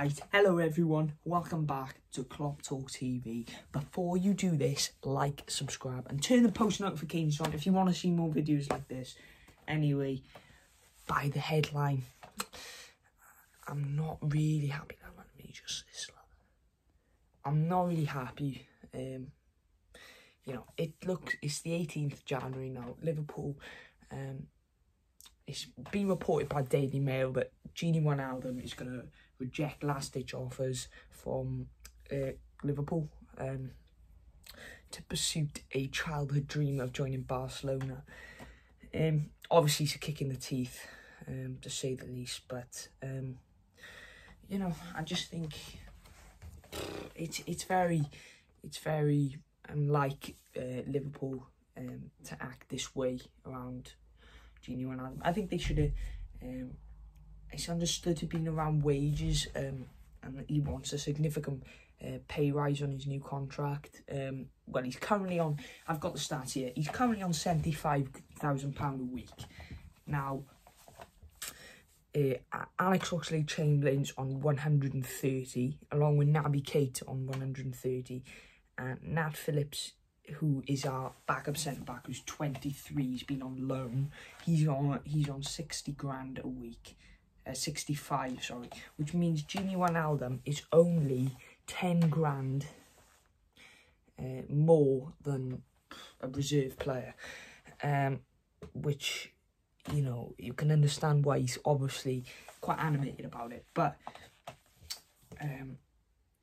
Right, hello everyone, welcome back to Klopp Talk TV. Before you do this, like, subscribe and turn the post notifications on if you want to see more videos like this. Anyway, by the headline, I'm not really happy. I'm not really happy. You know, it's the 18th of January now. Liverpool, it's been reported by Daily Mail that Gini Wijnaldum is going to reject last-ditch offers from Liverpool to pursue a childhood dream of joining Barcelona. Obviously, it's a kick in the teeth, to say the least. But you know, I just think it's very unlike Liverpool to act this way around Gini Wijnaldum. I think they should have. It's understood to be around wages, and he wants a significant pay rise on his new contract. Well, he's currently on, I've got the stats here, he's currently on £75,000 a week. Now, Alex Oxlade-Chamberlain's on 130, along with Nabby Kate on 130, and Nat Phillips, who is our backup centre back, who's 23, he's been on loan. He's on 60 grand a week. 65, sorry, which means Gini Wijnaldum is only 10 grand more than a reserve player, which, you know, you can understand why he's obviously quite animated about it. But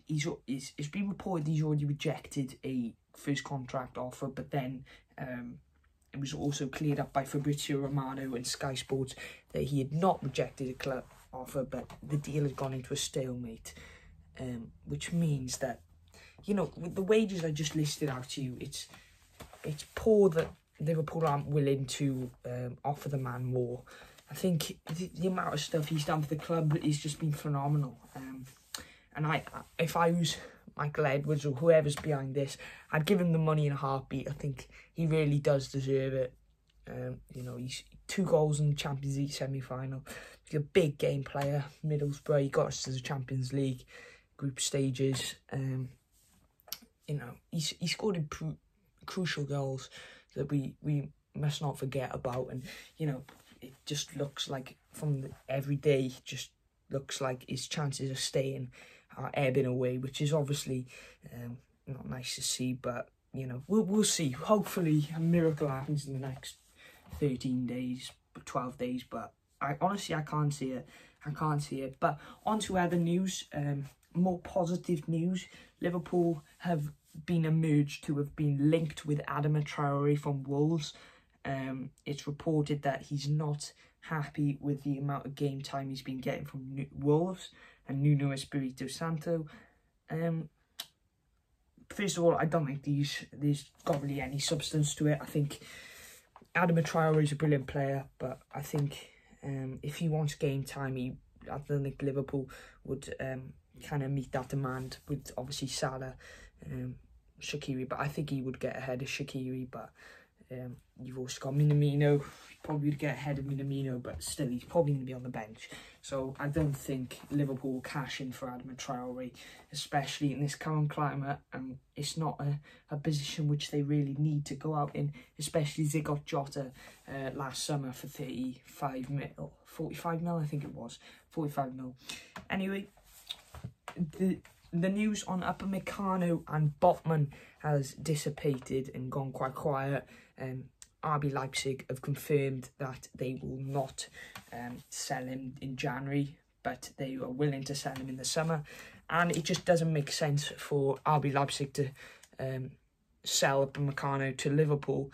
it's been reported he's already rejected a first contract offer, but then it was also cleared up by Fabrizio Romano and Sky Sports that he had not rejected a club offer, but the deal had gone into a stalemate, which means that, you know, with the wages I just listed out to you, it's poor that Liverpool aren't willing to offer the man more. I think the amount of stuff he's done for the club has just been phenomenal. And if I was Michael Edwards or whoever's behind this, I'd give him the money in a heartbeat. I think he really does deserve it. You know, he's 2 goals in the Champions League semi-final. He's a big game player. Middlesbrough, he got us to the Champions League group stages. You know, he scored crucial goals that we must not forget about. And, you know, it just looks like from every day, just looks like his chances of staying are ebbing away, which is obviously not nice to see. But, you know, we'll see. Hopefully a miracle happens in the next 13 days, 12 days. But honestly, I can't see it. I can't see it. But on to other news, more positive news. Liverpool have been emerged to have been linked with Adama Traore from Wolves. It's reported that he's not happy with the amount of game time he's been getting from Wolves and Nuno Espirito Santo. First of all, I don't think there's got really any substance to it. I think Adama Traore is a brilliant player, but I think if he wants game time, I don't think Liverpool would kind of meet that demand with obviously Salah, Shaqiri, but I think he would get ahead of Shaqiri. But you've also got Minamino, probably would get ahead of Minamino, but still he's probably going to be on the bench. So I don't think Liverpool will cash in for Adama Traore, especially in this current climate. And it's not a position which they really need to go out in, especially as they got Jota last summer for 35 mil, 45 mil, I think it was, 45 mil. Anyway, the news on Upamecano and Botman has dissipated and gone quite quiet. RB Leipzig have confirmed that they will not sell him in January, but they are willing to sell him in the summer. And it just doesn't make sense for RB Leipzig to sell Upamecano to Liverpool,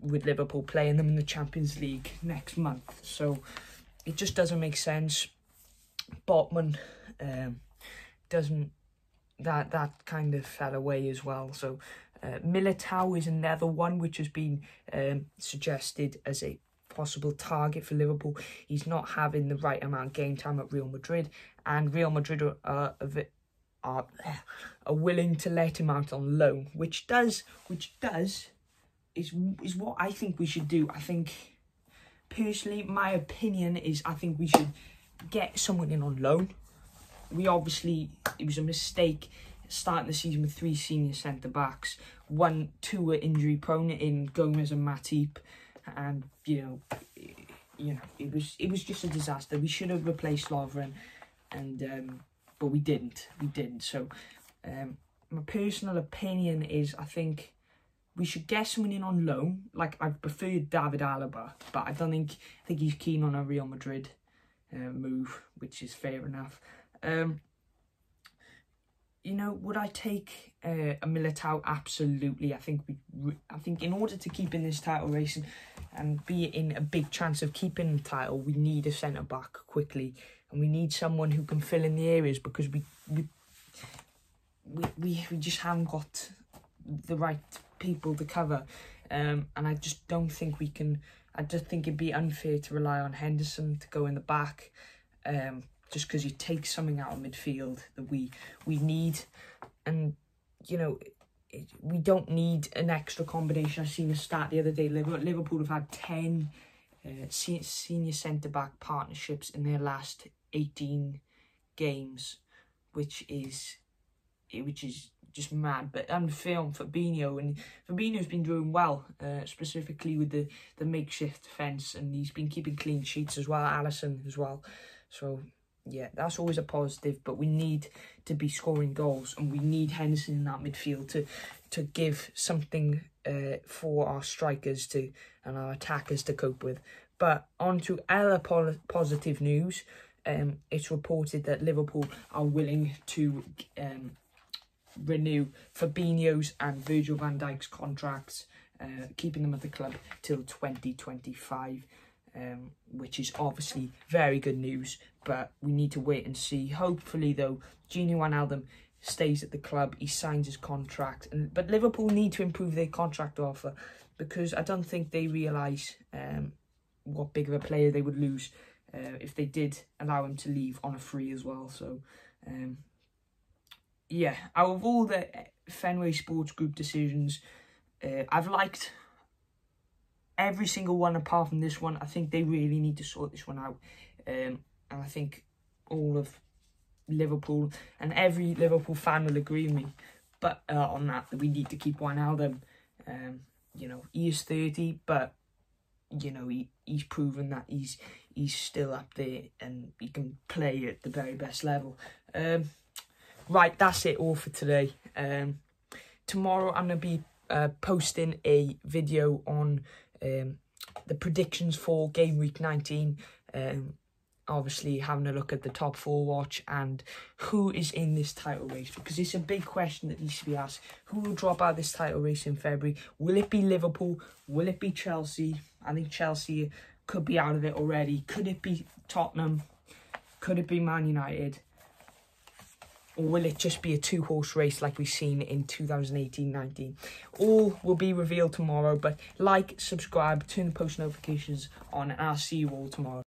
with Liverpool playing them in the Champions League next month. So it just doesn't make sense. Botman doesn't, that kind of fell away as well. So Militao is another one which has been suggested as a possible target for Liverpool. He's not having the right amount of game time at Real Madrid, and Real Madrid are willing to let him out on loan, which is what I think we should do. I think, personally, my opinion is I think we should get someone in on loan, we obviously, it was a mistake starting the season with three senior centre-backs. Two were injury-prone in Gomez and Matip, and, you know, it was just a disaster. We should have replaced Lovren, and but we didn't. So my personal opinion is I think we should get someone in on loan. Like, I prefer David Alaba, but I think he's keen on a Real Madrid move, which is fair enough. You know, would I take a Militao? Absolutely. I think in order to keep in this title race and be in a big chance of keeping the title, we need a centre-back quickly. And we need someone who can fill in the areas, because we just haven't got the right people to cover. And I just don't think we can... I just think it'd be unfair to rely on Henderson to go in the back, just because he takes something out of midfield that we need. And, you know, we don't need an extra combination. I seen a stat the other day. Liverpool have had 10 senior centre-back partnerships in their last 18 games, which is just mad. But unfair on Fabinho, and Fabinho's been doing well, specifically with the makeshift defence, and he's been keeping clean sheets as well, Alisson as well. So, yeah, that's always a positive, but we need to be scoring goals, and we need Henderson in that midfield to give something for our strikers to and our attackers to cope with. But on to other positive news. It's reported that Liverpool are willing to renew Fabinho's and Virgil van Dijk's contracts, keeping them at the club till 2025. Which is obviously very good news, but we need to wait and see. Hopefully, though, Gini Wijnaldum stays at the club, he signs his contract, but Liverpool need to improve their contract offer, because I don't think they realise what big of a player they would lose if they did allow him to leave on a free as well. So, yeah, out of all the Fenway Sports Group decisions, I've liked every single one apart from this one. I think they really need to sort this one out. And I think all of Liverpool and every Liverpool fan will agree with me. But on that we need to keep Wijnaldum. You know, he is 30, but, you know, he's proven that he's still up there and he can play at the very best level. Right, that's it all for today. Tomorrow I'm going to be posting a video on the predictions for game week 19, obviously having a look at the top four watch and who is in this title race, because it's a big question that needs to be asked. Who will drop out this title race in February? Will it be Liverpool? Will it be Chelsea? I think Chelsea could be out of it already. Could it be Tottenham? Could it be Man United? Or will it just be a two-horse race like we've seen in 2018-19? All will be revealed tomorrow, but like, subscribe, turn the post notifications on, and I'll see you all tomorrow.